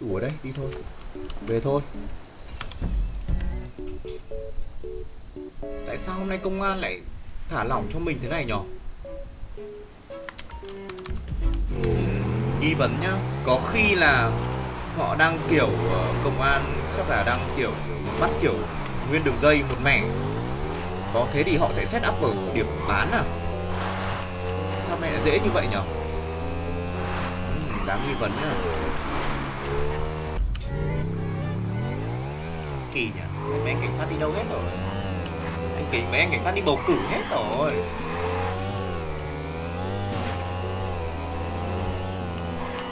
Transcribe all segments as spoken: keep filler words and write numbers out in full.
Đủ ở đây, đi thôi. Về thôi. Tại sao hôm nay công an lại thả lỏng cho mình thế này nhở? Nghi vấn nhá. Có khi là họ đang kiểu công an chắc là đang kiểu bắt kiểu nguyên đường dây một mẻ. Có thế thì họ sẽ set up ở điểm bán à? Sao này lại dễ như vậy nhở? Ừ, đáng nghi vấn nhá. Kỳ nhỉ? Mấy anh cảnh sát đi đâu hết rồi? Anh kể mấy anh cảnh sát đi bầu cử hết rồi.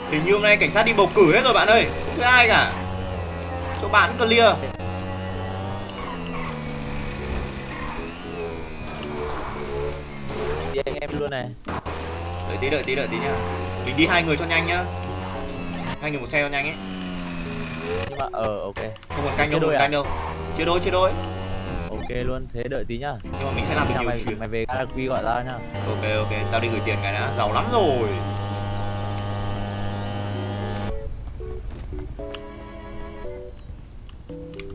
Hình như hôm nay cảnh sát đi bầu cử hết rồi bạn ơi. Không biết ai cả. Cho bạn clear. Đi anh em luôn này. Đợi tí, đợi tí, đợi tí nhá. Mình đi hai người cho nhanh nhá. Hai người một xe cho nhanh ấy. Nhưng mà ờ ok. Không còn canh đâu, không còn canh đâu. Chia đôi, chia đôi. Ok luôn, thế đợi tí nhá. Nhưng mà mình sẽ làm được nhiều chuyện. Mày về quy gọi ra nhá. Ok ok, tao đi gửi tiền cái đã, giàu lắm rồi.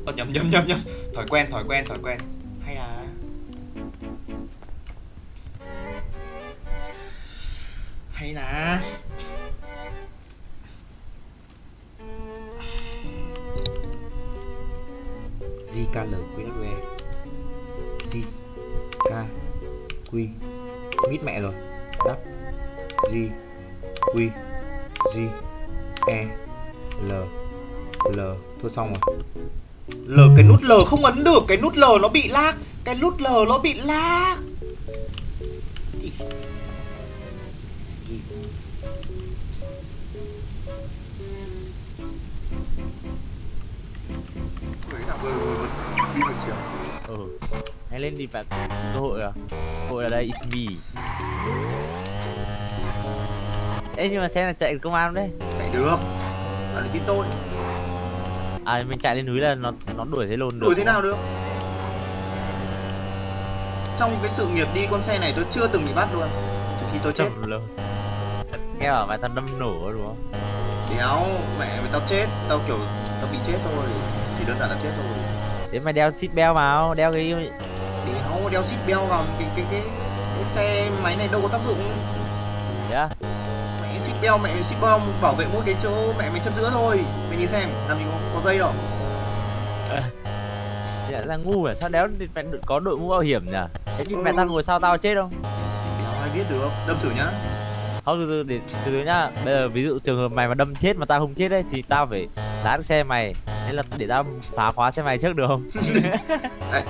Ờ, nhầm nhầm nhầm nhầm. Thói quen, thói quen, thói quen. Hay là Hay là J K L Q W E J K Q mít mẹ rồi. Đắp J Q J E L L. Thôi xong rồi. L, cái nút L không ấn được, cái nút L nó bị lag, cái nút L nó bị lag. Ừ. Hãy lên đi bạn, cơ hội à? Cơ hội ở đây is me. Ê nhưng mà xe là chạy công an đấy. Chạy được. Bạn tin tôi. À mình chạy lên núi là nó nó đuổi thế lồn được. Đuổi thế nào được? Trong cái sự nghiệp đi con xe này tôi chưa từng bị bắt luôn. Trừ khi tôi chết. Nghe bảo mày tao đâm nổ đúng không? Đéo, mẹ mày tao chết, tao kiểu tao bị chết thôi. Thì đơn giản là chết thôi. Thế mày đeo seat belt vào, đeo cái đéo, đeo seat belt vào cái cái cái cái xe máy này đâu có tác dụng. Thế yeah. Đeo mẹ ship bom bảo vệ mỗi cái chỗ mẹ mình châm giữa thôi. Mày nhìn xem làm gì có, có dây đâu. À, dạ ra ngu à, sao đéo mẹ có đội mũ bảo hiểm nhỉ? Thế thì ừ. Mẹ tao ngồi sau tao chết không? Đéo ai biết được, đâm thử nhá. Không từ từ để từ từ nhá. Bây giờ ví dụ trường hợp mày mà đâm chết mà tao không chết đấy thì tao phải lái được xe mày. Nên là để tao phá khóa xe mày trước được không? Đấy,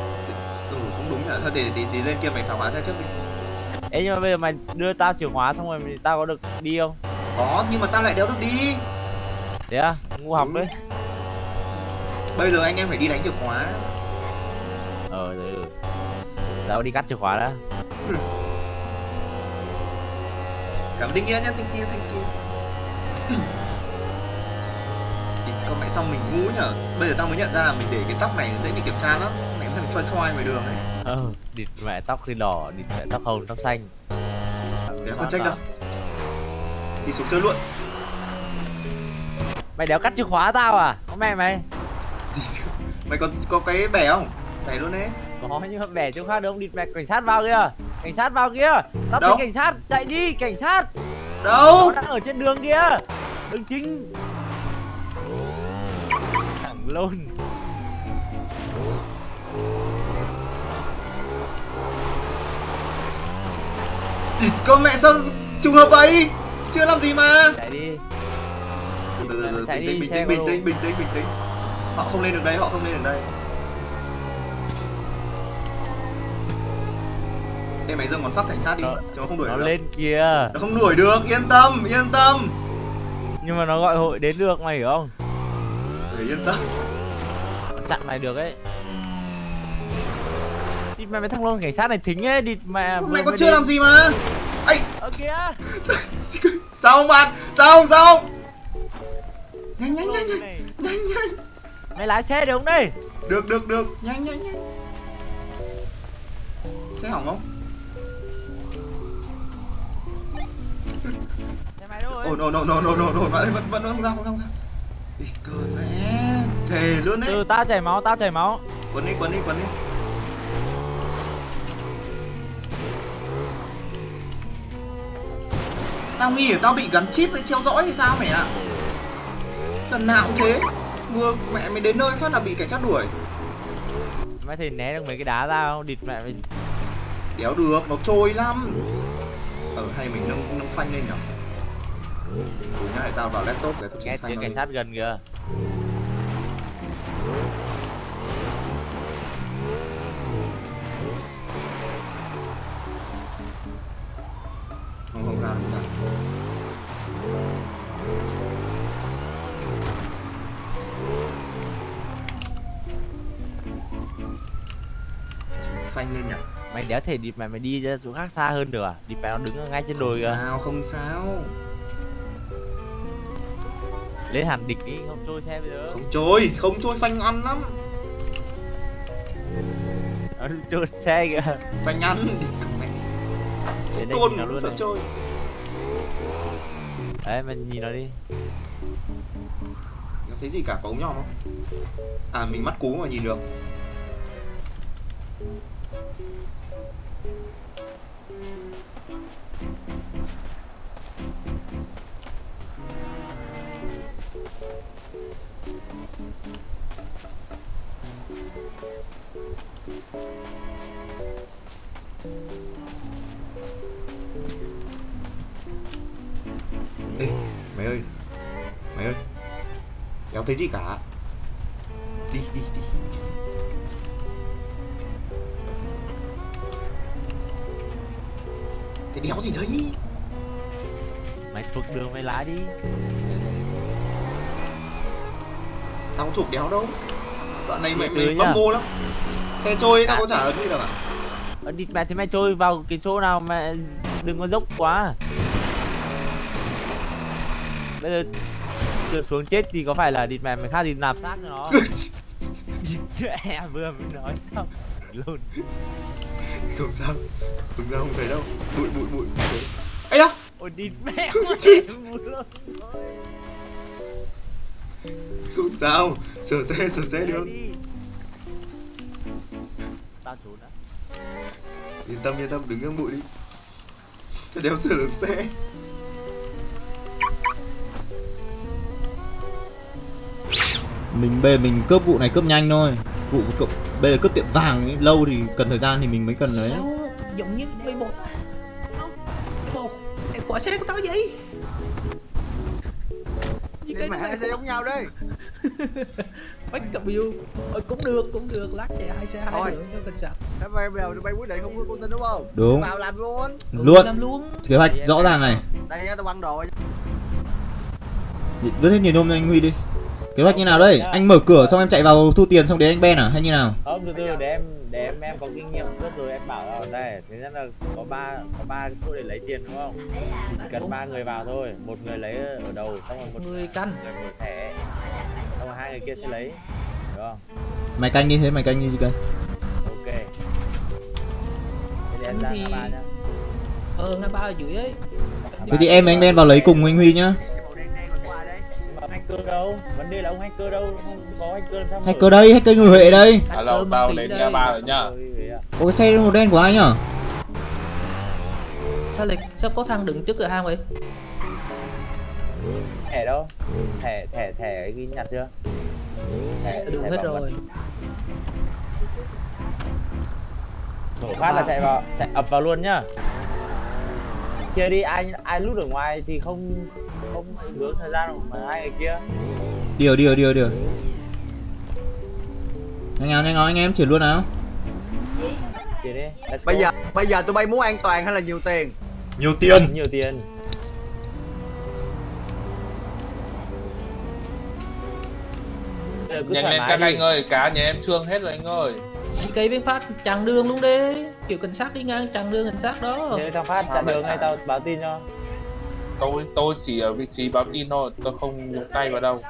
ừ, cũng đúng nhỉ. Thôi để, để, để lên kia mày phá khóa xe trước đi. Ê nhưng mà bây giờ mày đưa tao chìa khóa xong rồi thì tao có được đi không? Có, nhưng mà tao lại đéo được đi. Thế à? Ngu học ừ. Đấy. Bây giờ anh em phải đi đánh chìa khóa. Ờ, ừ. Tao đi cắt chìa khóa đã. Ừ. Cảm ơn Đinh Nghĩa nhá, thank you, thank you. Con mẹ xong mình ngu nhở. Bây giờ tao mới nhận ra là mình để cái tóc này dễ bị kiểm tra lắm. Mẹ cũng phải choi choi ngoài đường ấy. Ờ, ừ, địt mẹ tóc thì đỏ, địt mẹ tóc hồng, tóc xanh. Đéo có trách đâu. Đi xuống chơi luôn. Mày đéo cắt chìa khóa tao à? Có mẹ mày. Mày có có cái bẻ không? Bẻ luôn đấy. Có nhưng mà bẻ chìa khóa được không? Địt mẹ cảnh sát vào kìa. Cảnh sát vào kìa. Tao thấy cảnh sát, chạy đi, cảnh sát. Đâu? Nó đang ở trên đường kìa. Đường chính. Thằng lôn. Địt con mẹ sao trùng hợp vậy? Chưa làm gì mà. Chạy đi. Từ từ từ, bình tĩnh, bình tĩnh, bình tĩnh, bình tĩnh, bình tĩnh. Họ không lên được đây, họ không lên được đây. Ê mày dừng còn phát cảnh sát đi, chúng nó không đuổi được. Nó lên kìa. Nó không đuổi được, yên tâm, yên tâm. Nhưng mà nó gọi hội đến được mày hiểu không? Để yên tâm. Nó chặn mày được ấy. Địt mày mấy thằng lông cảnh sát này thính ấy, địt mẹ. Mày còn chưa làm gì mà. Ấy ở kìa. Sao không bạn? Sao không? Sao không? Nhanh nhanh nhanh nhanh. Nhanh nhanh. Mày lái xe được không đây? Được được được. Nhanh nhanh nhanh. Xe hỏng không? Xe mày đâu rồi? Ổn ổn ổn ổn ổn ổn ổn. Vẫn vẫn không ra không ra không ra. Con mẹ thề luôn đấy. Từ tao chảy máu, tao chảy máu. Quấn đi, quấn đi, quấn đi. Tao nghĩ tao bị gắn chip với theo dõi hay sao mày ạ? Lần nào cũng thế. Vừa mẹ mày đến nơi phát là bị cảnh sát đuổi. Mày thì né được mấy cái đá ra không? Địt mẹ mày. Đéo được, nó trôi lắm. Ờ hay mình nâng nâng phanh lên nhở. Tụi nhá để tao vào laptop để tao chỉnh phanh. Nghe tiếng cảnh sát gần kìa. Không không ra không ra. Chỉnh phanh lên nhở. Mày đéo thể địt mày mày đi ra chỗ khác xa hơn được à? Địt mày nó đứng ngay trên đồi kìa. Không sao, không sao. Lên hẳn địch đi, không trôi xe bây giờ. Không trôi, không trôi phanh ăn lắm. Nó trôi xe kìa. Phanh ăn địt mày. Sẽ đây nó luôn này. Trôi. Đấy, mày nhìn nó đi. Nó thấy gì cả, có ống nhòm không? À, mình mắt cú mà nhìn được. Ê, mày ơi, mày ơi, đéo thấy gì cả. Đi, đi, đi. Cái đéo gì đấy? Mày thuộc đường mày lái đi. Tao không thuộc đéo đâu. Đoạn này mày mày bấm mô lắm. Xe trôi tao có trả ấn đi đâu cả. Địt mẹ thế mày trôi vào cái chỗ nào mà đừng có dốc quá. Bây giờ trượt xuống chết thì có phải là địt mẹ mày khác gì nạp xác cho nó. Vừa mới nói xong luôn. Không sao, không sao, không thấy đâu. Bụi bụi bụi. Ấy đó. Ôi địt mẹ. Không sao, sửa xe, sửa xe được. Tao trốn đã. Yên tâm, yên tâm, đứng trong bụi đi. Thế đéo sửa được xe. Mình bê mình cướp vụ này cướp nhanh thôi. Vụ cậu bây giờ cướp tiệm vàng ấy, lâu thì cần thời gian thì mình mới cần đấy. Sao giống như mày bột. Bột, em khóa xe của tao vậy? Đi mẹ hai xe giống nhau đây. Make up view. Ôi cũng được, cũng được, lát chạy hai xe hai đường cho cần sạc. Thế bây giờ mày quyết định không có content đúng không? Đúng. Vào làm luôn. Luôn. Làm luôn. Kế hoạch rõ ràng này. Đây tao băng đồ. Vứt hết nhiều nôm cho anh Huy đi. Kế hoạch như nào đây? Anh mở cửa xong em chạy vào thu tiền xong đến anh Ben à hay như nào? Không, từ từ để em để em em có kinh nghiệm trước rồi em bảo là đây, thế nên là có ba có ba chỗ để lấy tiền đúng không? Chỉ cần ba người vào thôi, một người lấy ở đầu xong rồi một người căn, người mở thẻ. Xong rồi hai người kia sẽ lấy. Được không? Mày canh đi thế, mày canh đi gì cơ? Ok. Thế để em ra ngã ba nhá. Ờ ngã ba ở dưới ấy. Thế thì em và anh Ben vào lấy cùng anh Huy nhá. Hacker đâu? Vấn đề là ông hacker đâu? Không có hacker làm sao? Hacker đây, hacker người Huệ đây. Alo, tao đến nhà ba rồi nhá. Ôi xe màu đen của anh nhở? Sao lại sao có thằng đứng trước cửa hàng vậy? Thẻ đâu? Thẻ thẻ thẻ ấy ghi nhặt chưa? Thẻ đủ hết rồi. Nổ phát là chạy vào, chạy ập vào luôn nhá. Kia đi, ai ai lút ở ngoài thì không không hướng thời gian mà hai người kia. Điều điều điều điều. Anh em anh nói anh em chuyển luôn nào. Chuyển đi. Bây giờ bây giờ tụi bay muốn an toàn hay là nhiều tiền? Nhiều tiền. Nhiều tiền. Nhanh lên các anh ơi, cá nhà em trương hết rồi anh ơi. Cây bên Phát chặn đường luôn đi, kiểu cảnh sát đi ngang chặn đường cảnh sát đó. Thế tao Phát chặn đường hay tao báo tin cho. Tôi tôi chỉ ở vị trí báo tin thôi, tôi không nhúng tay vào đâu.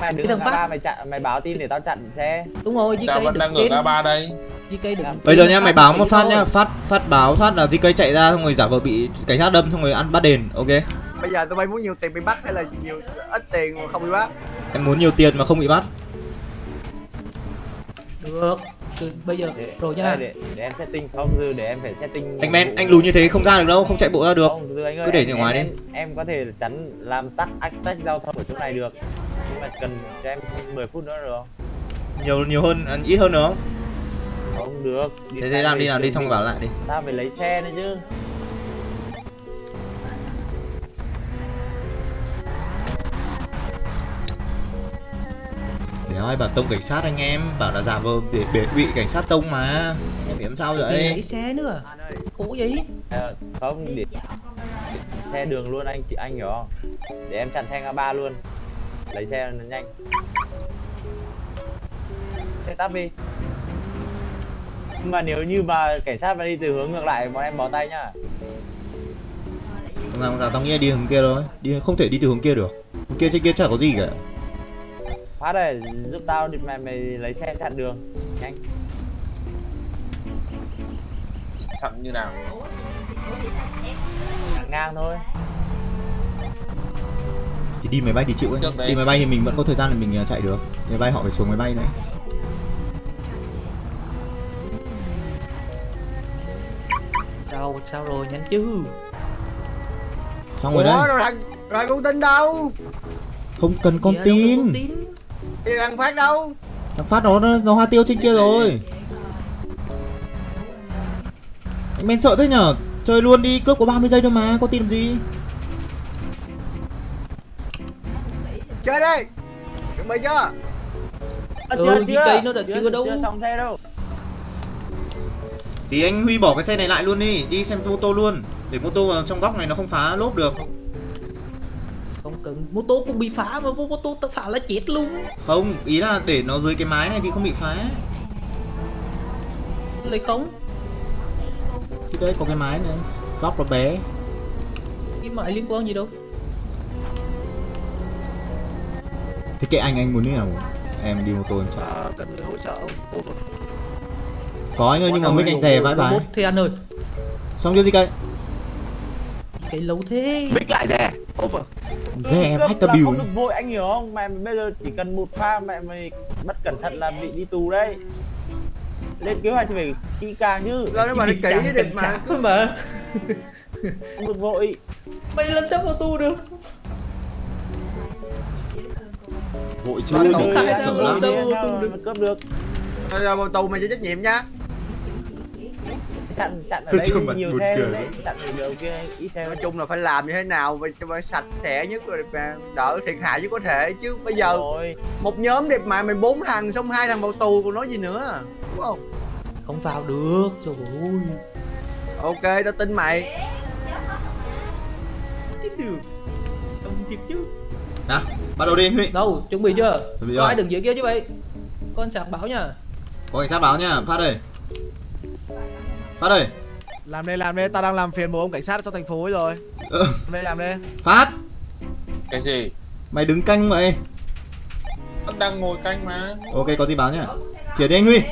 Mày đứng ở ngã ba mày chặn mày báo tin để tao chặn xe. Đúng rồi, tao vẫn đang ở ngã ba đây. Bây giờ nha, mày báo một phát nhá, phát phát báo phát là gi ca chạy ra xong rồi giả vờ bị cảnh sát đâm xong rồi ăn bắt đền, ok. Bây giờ tụi bay muốn nhiều tiền bị bắt hay là nhiều ít tiền mà không bị bắt? Em muốn nhiều tiền mà không bị bắt. Được, từ bây giờ để, rồi nhá. Để, để em setting không dư, để em phải setting. Anh men, anh lùi như thế không ra được đâu, không chạy bộ ra được. Không, dư anh ơi, cứ để ở ngoài em, đi. Em, em có thể chắn làm tắt ách tách giao thông ở chỗ này được. Nhưng mà cần cho em mười phút nữa được không? Nhiều nhiều hơn, ít hơn nữa không? Không được. Đi thế thế làm đi, làm đi xong bảo lại đi. Tao phải lấy xe nữa chứ. Ơi, bảo tông cảnh sát anh em, bảo là giảm vào để biệt bị cảnh sát tông mà em bị làm sao vậy? Lấy xe nữa, cũ gì? À, không để... để xe đường luôn anh chị, anh hiểu không? Để em chặn xe ngã ba luôn, lấy xe nó nhanh. Xe tắt đi. Nhưng mà nếu như mà cảnh sát mà đi từ hướng ngược lại, bọn em bó tay nhá. Làm sao tao nghĩ đi hướng kia thôi, đi không thể đi từ hướng kia được. Hướng kia trên kia chả có gì cả. Phát này, giúp tao đi mày, mày lấy xe chặn đường, nhanh. Chặn như nào? Chặn ngang thôi. Thì đi máy bay thì chịu anh. Đi máy bay thì mình vẫn có thời gian để mình chạy được. Máy bay họ phải xuống máy bay nữa. Sao, sao rồi, nhanh chứ. Xong rồi đấy. Ủa, thằng, thằng con tin đâu? Không cần con tin. Thì thằng Phát đâu? Thằng Phát nó nó hoa tiêu trên kia rồi. Anh men sợ thế nhở? Chơi luôn đi, cướp có ba mươi giây thôi mà, có tin làm gì? Chơi đi. Chuẩn bị chưa? À, chưa ừ, chưa. Cây nó đã chưa, chưa đâu. Chưa xong xe đâu. Thì anh Huy bỏ cái xe này lại luôn đi, đi xem mô tô luôn. Để mô tô vào trong góc này nó không phá lốp được. Không cần, mô tô cũng bị phá mà, mô tô tao phá là chết luôn. Không, ý là để nó dưới cái mái này thì không bị phá. Lấy không? Thì đây có cái mái này, góc nó bé. Cái mái liên quan gì đâu. Thế kệ anh, anh muốn thế nào? Em đi mô tô em chả à, cần hỗ trợ không? Có anh ơi, nhưng mà mấy anh rè vãi vãi. Thế anh ơi. Xong chưa gì cây? Cái lâu thế. Mích lại rè. Over. Dè vách tao bìu. Không được vội anh hiểu không? Mày bây giờ chỉ cần một pha mẹ mày bất cẩn thận là bị đi tù đấy. Lên kế hoạch thì phải kỹ càng chứ. Lo nó mà nó kỹ để mà cứ mà. Không được vội. Mày làm sao vào tù được? Vội chứ đừng có sợ lắm. Cướp được. Bây giờ vào tù mày chịu trách nhiệm nhá. Chặn, chặn ở đây nhiều xe đấy, chặn nhiều kia, ít xe. Nói chung là phải làm như thế nào cho phải sạch sẽ nhất rồi đẹp, đỡ thiệt hại nhất có thể chứ. Bây giờ rồi. Một nhóm đẹp mà mày bốn thằng xong hai thằng vào tù còn nói gì nữa, đúng không? Không vào được, trời ơi. Ok, tao tin mày. Tin được, không thiệt chứ. Hả? Bắt đầu đi Huy. Đâu, chuẩn bị chưa? Chuẩn bị rồi. Ai đừng dễ kia chứ vậy. Con sạc báo nha. Có cảnh sát báo nha, Phát ơi. Phát ơi. Làm đây làm đây, ta đang làm phiền một ông cảnh sát trong thành phố ấy rồi. Ừ. Làm đây làm đây. Phát. Cái gì? Mày đứng canh vậy? Tao đang ngồi canh mà. Ok, có tin báo nhá. Chỉ đi anh Huy.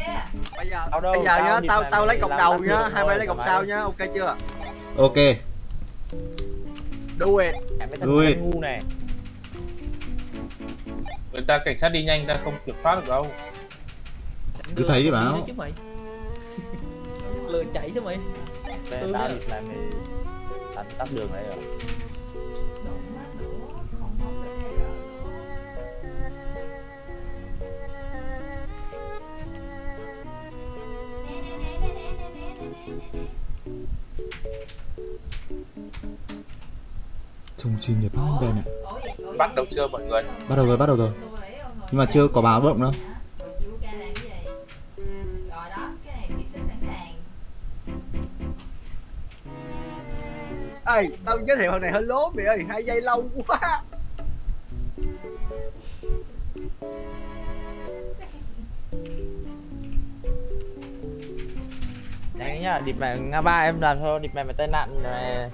Bây giờ tao đâu, bây giờ nhá, tao tao lấy cọc đầu nhá, hai mày lấy cọc sau nhá, ok chưa? Ok. Do it. Do it. Ngu này. Người ta cảnh sát đi nhanh ta không kiểm soát được đâu. Cứ thấy đi báo. Lừa chạy chứ mày. Đây tao được là mày tắt tắt đường này rồi. Trông chuyên nghiệp không đây này. Bắt đầu chưa mọi người? Bắt đầu rồi, bắt đầu rồi. Nhưng mà chưa có báo động đâu. Ê, tao giới thiệu thằng này hơi lố mày ơi, hai giây lâu quá. Đấy nhá, điệp mẹ ngã ba em làm thôi, điệp mẹ mày tai nạn mày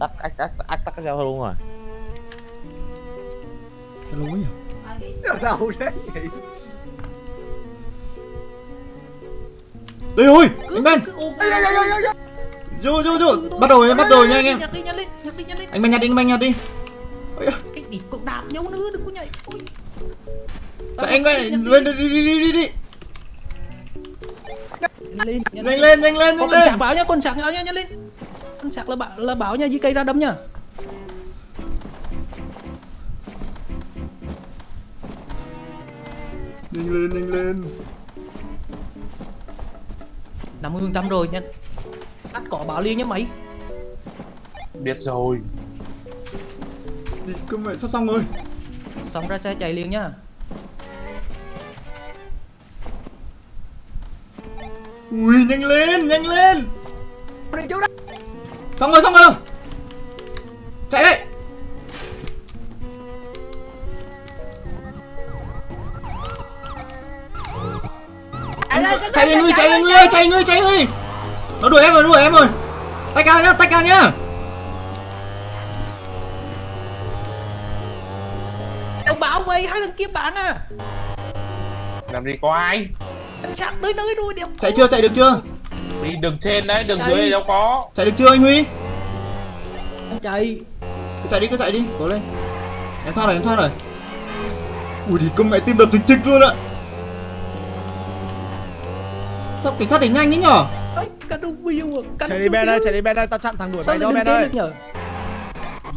tắc ách tắc ách tắc cái giao luôn rồi. Sao lố nhỉ? Sao lâu thế vậy? Đây ơi, anh Ben. Vô vô vô, bắt đầu bắt đầu nha anh em. Anh men nhặt đi, anh men nhặt đi. đi cũng đạp nhau nữa đừng có nhảy. Ui. Trời anh ơi, lên đi đi đi đi đi. Lên, nhanh lên, lên, nhanh lên, nhanh lên. Con sạc báo nhá, con sạc nhá, nhanh lên. Con sạc là bảo là báo nha, dưới cây ra đấm nha. Nhanh lên, nhanh lên. năm mươi phần trăm rồi nhanh. Cắt cỏ báo liền nhá mày. Biết rồi. Đi cứ mẹ sắp xong rồi. Xong ra xe chạy liền nhá. Ui nhanh lên, nhanh lên. Xong rồi, xong rồi. Chạy đi. Chạy đi ngươi, chạy đi ngươi, chạy ngươi, chạy ngươi. Nó đuổi em rồi, đuổi em rồi. Tách ra nhá, tách ra nhá. Đồng báo quay hai thằng kia bán à. Làm gì có ai. Chạy tới nơi đuôi điểm. Chạy chưa, chạy được chưa? Đi đường trên đấy, đường chạy. Dưới này đâu có. Chạy được chưa anh Huy? Chạy. Cứ chạy đi, cứ chạy đi, cố lên. Em thoát rồi, em thoát rồi. Ui thì con mẹ tim đập thình thịch luôn ạ. Sao cảnh sát đánh nhanh đấy nhở? Chạy đi Ben ơi, chạy đi Ben ơi, tao chặn thằng đuổi mày cho Ben ơi.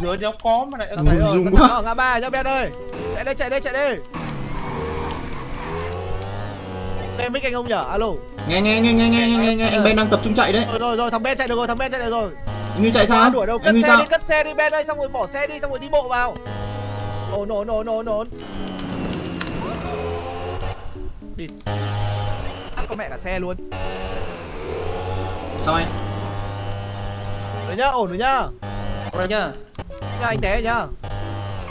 Dưới đâu có mà lại tao thấy rồi, tao ở ngã ba cho Ben ơi. Chạy đây, chạy đây, chạy đây. Em biết anh không nhở? Alo. Nghe nghe nghe nghe nghe nghe nghe anh Ben đang tập trung chạy đấy. Rồi rồi rồi, thằng Ben chạy được rồi, thằng Ben chạy được rồi. Như chạy sao? Đuổi đâu, cất xe đi, cất xe đi Ben ơi, xong rồi bỏ xe đi, xong rồi đi bộ vào. Ổn ổn ổn ổn ổn. Địt. Có mẹ cả xe luôn. Sao anh? Rồi nhá, ổn rồi nhá. Ổn rồi nhá. Nhá anh té nhá.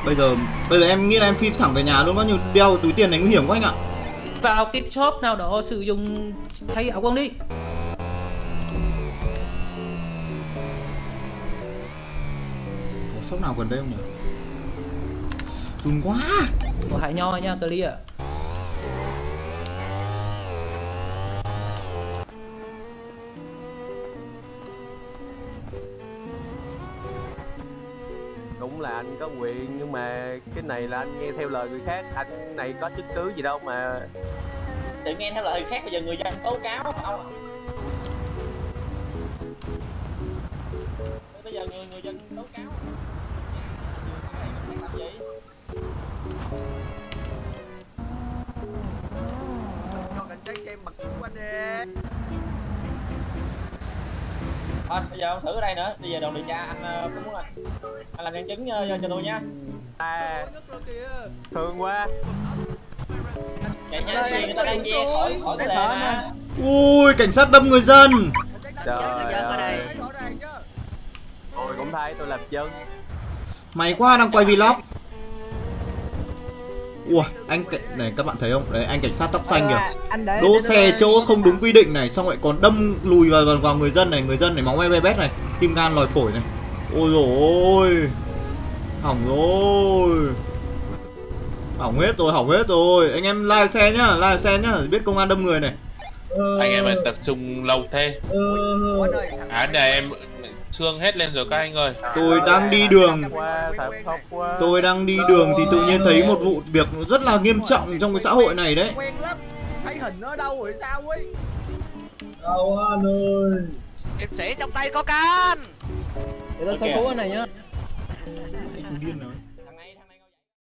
Bây giờ bây giờ em nghĩ là em phi thẳng về nhà luôn, bao nhiêu đeo túi tiền này nguy hiểm quá anh ạ. Vào cái shop nào đó sử dụng thay áo quần đi. Có shop nào gần đây không nhỉ? Run quá. Có hại nho nha, clear. Đúng là anh có quyền nhưng mà cái này là anh nghe theo lời người khác, anh này có chứng cứ gì đâu mà tự nghe theo lời người khác. Bây giờ người dân tố cáo không? Bây giờ người người dân tố cáo cái này sẽ làm gì? Cho cảnh sát xem mặt của anh đi. Thôi bây giờ không xử ở đây nữa, bây giờ đồn điều tra anh cũng muốn rồi. Anh làm nhân chứng cho, cho tôi nha. À, thương quá. Chạy nhanh đi, người ta đang nghe khỏi khỏi cái lề nè. Ui, cảnh sát đâm người dân. Trời ơi. Tôi cũng thấy tôi làm chân. Mày quá đang quay vlog. Ui, anh cảnh này các bạn thấy không? Đấy, anh cảnh sát tóc xanh kìa. Đỗ xe chỗ không đúng quy định này, xong lại còn đâm lùi vào vào người dân này, người dân này máu me be bét này, tim gan lòi phổi này. Ôi dồi ôi. Hỏng rồi. Hỏng hết rồi, hỏng hết rồi. Anh em live xe nhá, live xe nhá, biết công an đâm người này. Anh em mình tập trung lâu thế. À để em xương hết lên rồi các anh ơi. Tôi đang đi đường. Tôi đang đi đường thì tự nhiên thấy một vụ việc rất là nghiêm trọng trong cái xã hội này đấy. Quen lắm. Thấy hình nó đâu rồi sao ấy. Đâu anh ơi. Em sẽ trong tay có can. Để tao sơ cứu anh này nhá. Anh điên rồi.